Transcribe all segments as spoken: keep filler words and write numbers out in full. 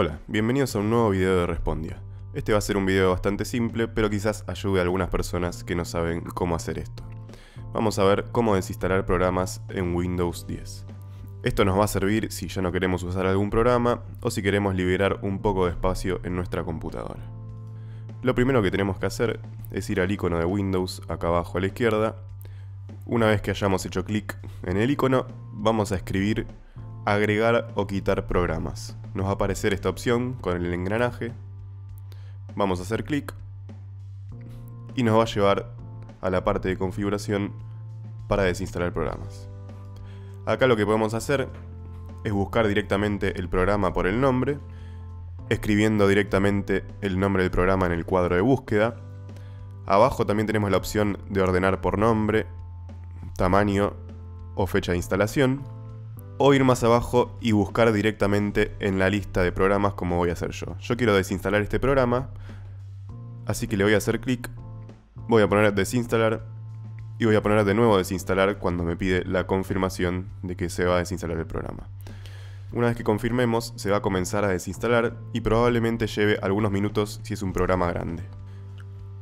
Hola, bienvenidos a un nuevo video de Respondia. Este va a ser un video bastante simple, pero quizás ayude a algunas personas que no saben cómo hacer esto. Vamos a ver cómo desinstalar programas en Windows diez. Esto nos va a servir si ya no queremos usar algún programa o si queremos liberar un poco de espacio en nuestra computadora. Lo primero que tenemos que hacer es ir al icono de Windows acá abajo a la izquierda. Una vez que hayamos hecho clic en el icono, vamos a escribir agregar o quitar programas. Nos va a aparecer esta opción con el engranaje. Vamos a hacer clic y nos va a llevar a la parte de configuración para desinstalar programas. Acá lo que podemos hacer es buscar directamente el programa por el nombre, escribiendo directamente el nombre del programa en el cuadro de búsqueda. Abajo también tenemos la opción de ordenar por nombre, tamaño o fecha de instalación, o ir más abajo y buscar directamente en la lista de programas, como voy a hacer yo. Yo quiero desinstalar este programa, así que le voy a hacer clic, voy a poner desinstalar y voy a poner de nuevo desinstalar cuando me pide la confirmación de que se va a desinstalar el programa. Una vez que confirmemos, se va a comenzar a desinstalar y probablemente lleve algunos minutos si es un programa grande.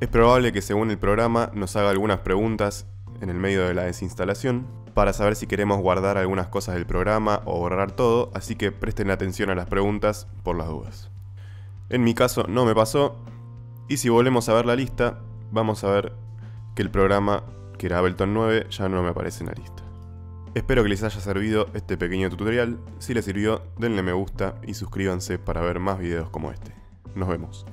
Es probable que según el programa nos haga algunas preguntas en el medio de la desinstalación, para saber si queremos guardar algunas cosas del programa o borrar todo, así que presten atención a las preguntas por las dudas. En mi caso no me pasó, y si volvemos a ver la lista, vamos a ver que el programa, que era Ableton nueve, ya no me aparece en la lista. Espero que les haya servido este pequeño tutorial. Si les sirvió, denle me gusta y suscríbanse para ver más videos como este. Nos vemos.